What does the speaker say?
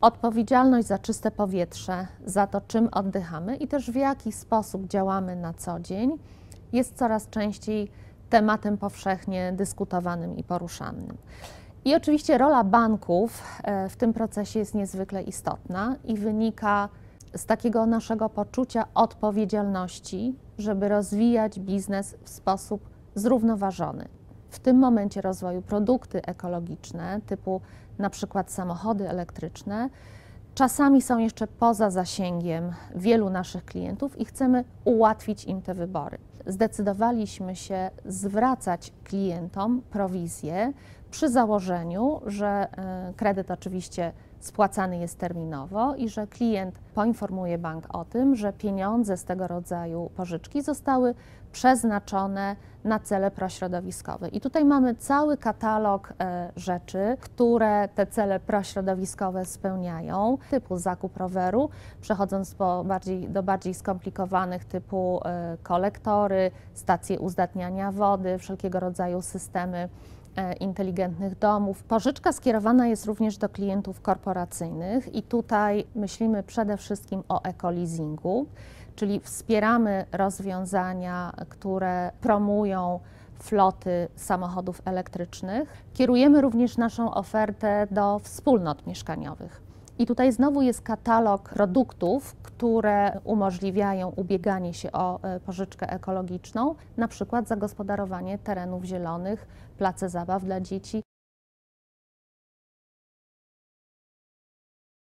Odpowiedzialność za czyste powietrze, za to, czym oddychamy i też w jaki sposób działamy na co dzień, jest coraz częściej tematem powszechnie dyskutowanym i poruszanym. I oczywiście rola banków w tym procesie jest niezwykle istotna i wynika z takiego naszego poczucia odpowiedzialności, żeby rozwijać biznes w sposób zrównoważony. W tym momencie rozwoju produkty ekologiczne, typu na przykład samochody elektryczne, czasami są jeszcze poza zasięgiem wielu naszych klientów i chcemy ułatwić im te wybory. Zdecydowaliśmy się zwracać klientom prowizję przy założeniu, że kredyt oczywiście spłacany jest terminowo i że klient poinformuje bank o tym, że pieniądze z tego rodzaju pożyczki zostały przeznaczone na cele prośrodowiskowe. I tutaj mamy cały katalog rzeczy, które te cele prośrodowiskowe spełniają, typu zakup roweru, przechodząc do bardziej skomplikowanych typu kolektory, stacje uzdatniania wody, wszelkiego rodzaju systemy inteligentnych domów. Pożyczka skierowana jest również do klientów korporacyjnych i tutaj myślimy przede wszystkim o ekoleasingu, czyli wspieramy rozwiązania, które promują floty samochodów elektrycznych. Kierujemy również naszą ofertę do wspólnot mieszkaniowych. I tutaj znowu jest katalog produktów, które umożliwiają ubieganie się o pożyczkę ekologiczną, na przykład zagospodarowanie terenów zielonych, place zabaw dla dzieci.